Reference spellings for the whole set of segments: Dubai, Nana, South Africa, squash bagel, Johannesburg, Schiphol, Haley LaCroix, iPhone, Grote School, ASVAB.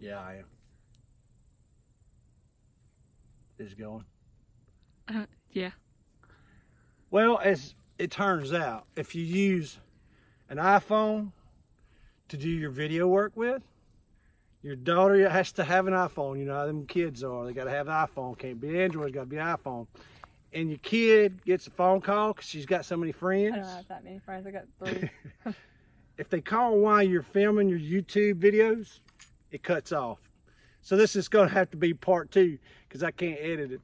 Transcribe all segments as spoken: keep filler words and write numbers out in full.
Yeah, I am. Is it going? Uh, yeah. Well, as it turns out, if you use an iPhone to do your video work with, your daughter has to have an iPhone. You know how them kids are. They got to have an iPhone. Can't be Android. Got to be iPhone. And your kid gets a phone call because she's got so many friends. I don't have that many friends. I got three. If they call while you're filming your YouTube videos, it cuts off. So this is going to have to be part two because I can't edit it.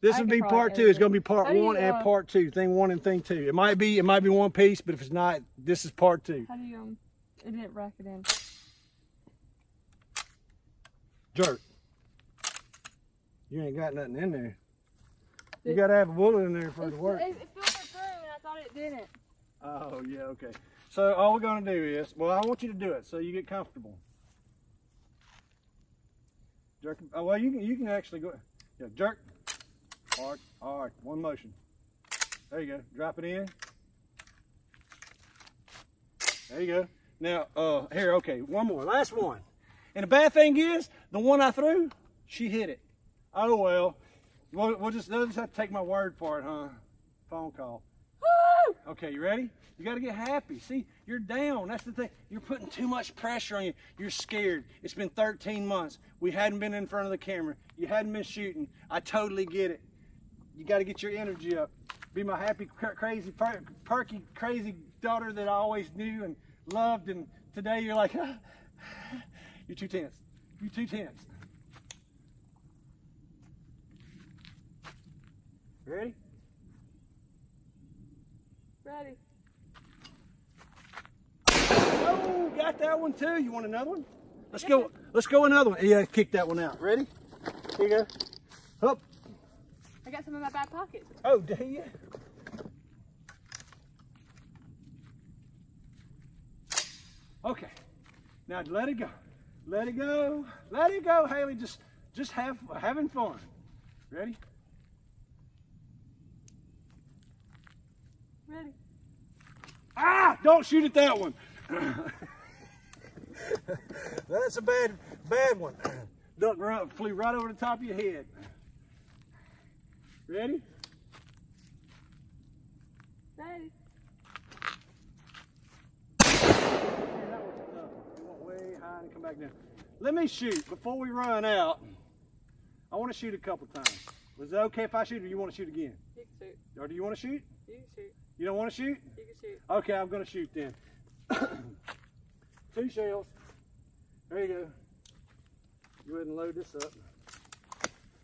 This would be part two. It's going to be part one and part two. Thing one and thing two. It might be. It might be one piece, but if it's not, this is part two. How do you um? It didn't rack it in. Jerk. You ain't got nothing in there. You gotta have a bullet in there for it to work. It filtered through and I thought it didn't. Oh yeah, okay. So all we're gonna do is, well, I want you to do it so you get comfortable. Jerk. Oh, well, you can you can actually go. Yeah, jerk. Hard, hard. One motion. There you go. Drop it in. There you go. Now, uh, here. Okay, one more. Last one. And the bad thing is, the one I threw, she hit it. Oh, well. We'll, we'll just, they'll just have to take my word for it, huh? Phone call. Woo! Okay, you ready? You got to get happy. See, you're down. That's the thing. You're putting too much pressure on you. You're scared. It's been thirteen months. We hadn't been in front of the camera. You hadn't been shooting. I totally get it. You got to get your energy up. Be my happy, cr crazy, per perky, crazy daughter that I always knew and loved. And today you're like... You're too tense. You're too tense. Ready? Ready. Oh, got that one too. You want another one? Let's go. Let's go another one. Yeah, kick that one out. Ready? Here you go. Up. I got some in my back pocket. Oh, do you? Okay. Now let it go. Let it go, let it go, Haley. Just, just have having fun. Ready? Ready. Ah! Don't shoot at that one. That's a bad, bad one. Duck right, flew right over the top of your head. Ready? Ready. And come back down. Let me shoot before we run out. I want to shoot a couple times. Was it okay if I shoot, or you want to shoot again? You can shoot. Or do you want to shoot? You can shoot. You don't want to shoot? You can shoot. Okay, I'm going to shoot then. Two shells. There you go. Go ahead and load this up.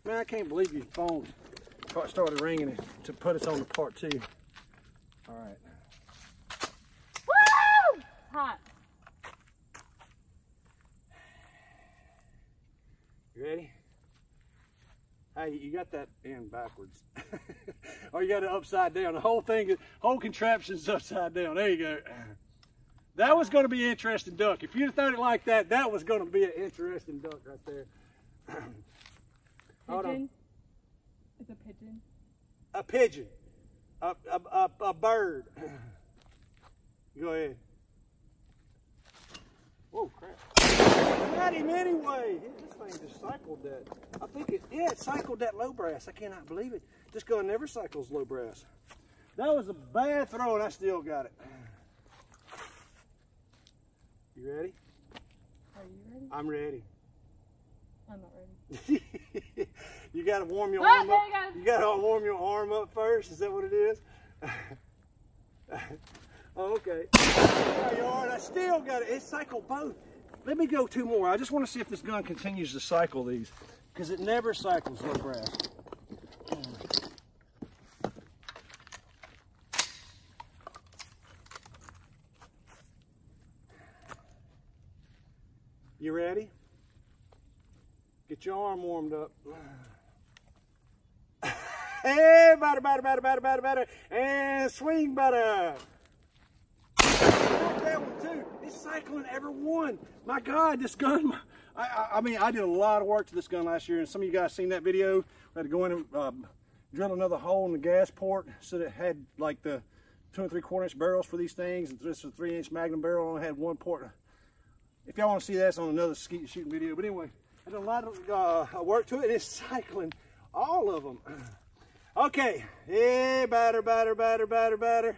Man, I can't believe your phone started ringing to put us on to part two. All right. Woo! It's hot. You ready? Hey, you got that in backwards. Or you got it upside down. The whole thing, whole contraption's upside down. There you go. That was going to be an interesting duck. If you'd have thrown it like that, that was going to be an interesting duck right there. Pigeon? Hold on. It's a pigeon. A pigeon. A, a, a, a bird. Go ahead. Oh, crap. I got him anyway. This thing just cycled that. I think it, yeah, it cycled that low brass. I cannot believe it. This gun never cycles low brass. That was a bad throw, and I still got it. You ready? Are you ready? I'm ready. I'm not ready. You got to warm your oh, arm up. You, go. you got to warm your arm up first. Is that what it is? Oh, okay. There you are, and I still got it. It cycled both. Let me go two more. I just want to see if this gun continues to cycle these, because it never cycles low brass. You ready? Get your arm warmed up. Hey, batter, batter, batter, batter, batter, batter, and swing, batter. That one too. It's cycling every one. My God, this gun. I, I, I mean, I did a lot of work to this gun last year, and some of you guys seen that video. We had to go in and um, drill another hole in the gas port so that it had like the two and three quarter inch barrels for these things. And this was a three inch Magnum barrel, and it had one port. If y'all want to see that, it's on another skeet shooting video. But anyway, there's a lot of uh, work to it. It's cycling all of them. Okay, yeah, batter, batter, batter, batter, batter.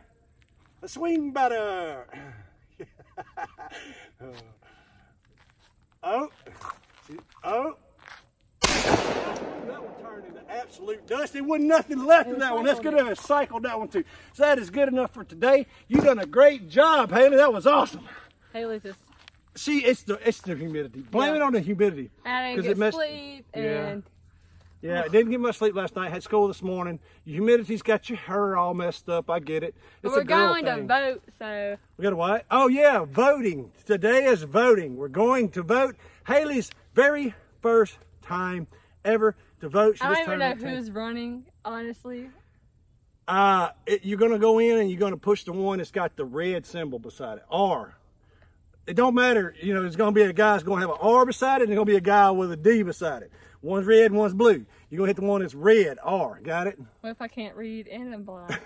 A swing batter. Oh, oh. That one turned into absolute dust. There wasn't nothing left of that one. That's good enough to cycle that one too. So that is good enough for today. You done a great job, Haley. That was awesome. Haley's just. She, it's the it's the humidity. Blame yeah. it on the humidity. I didn't get it messed, sleep and. Yeah, yeah, I didn't get much sleep last night. Had school this morning. Humidity's got your hair all messed up. I get it. It's We're a going thing. to vote, so. We got to what? Oh yeah, voting. Today is voting. We're going to vote. Haley's very first time ever to vote. She I don't even know who's time. running, honestly. Uh, it, you're going to go in and you're going to push the one that's got the red symbol beside it. R. It don't matter. You know, there's going to be a guy that's going to have an R beside it and there's going to be a guy with a D beside it. One's red and one's blue. You're going to hit the one that's red, R. Got it? What if I can't read and I'm blind?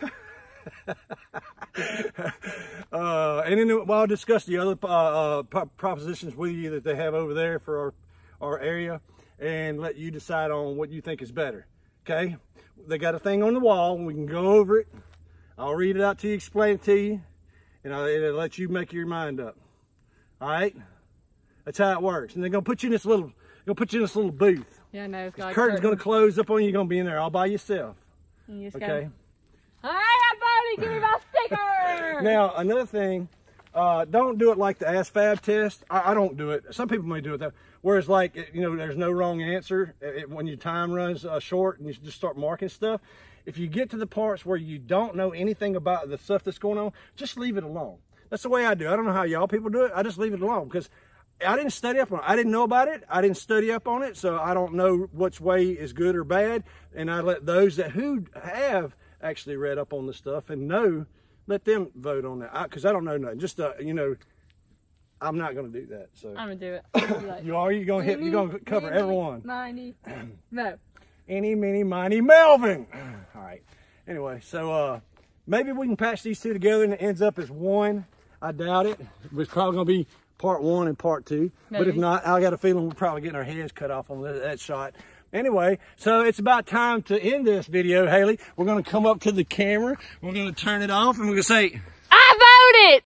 uh, and then well, I'll discuss the other uh, uh, propositions with you that they have over there for our, our area, and let you decide on what you think is better. Okay? They got a thing on the wall. We can go over it. I'll read it out to you, explain it to you, and I'll, it'll let you make your mind up. All right? That's how it works. And they're going to put you in this little gonna put you in this little booth. Yeah, no, it's got the curtain's curtain. gonna close up on you. You're gonna be in there all by yourself. You just okay. All right, everybody, give me my sticker. Now, another thing, uh, don't do it like the ASVAB test. I, I don't do it. Some people may do it though. Whereas, like it, you know, there's no wrong answer. It, it, when your time runs uh, short and you just start marking stuff, if you get to the parts where you don't know anything about the stuff that's going on, just leave it alone. That's the way I do. I don't know how y'all people do it. I just leave it alone because. I didn't study up on it. I didn't know about it. I didn't study up on it, so I don't know which way is good or bad. And I let those that who have actually read up on the stuff and know, let them vote on that. Because I, I don't know nothing. Just uh, you know, I'm not going to do that. So I'm going to do it. Like, you are. You going to hit? You going to cover mini, everyone? Miney, no. Any, mini, miny, Melvin. All right. Anyway, so uh, maybe we can patch these two together and it ends up as one. I doubt it. It's probably going to be. Part one and part two. Maybe. But if not, I got a feeling we're probably getting our heads cut off on that shot. Anyway, so it's about time to end this video, Haley. We're going to come up to the camera. We're going to turn it off and we're going to say...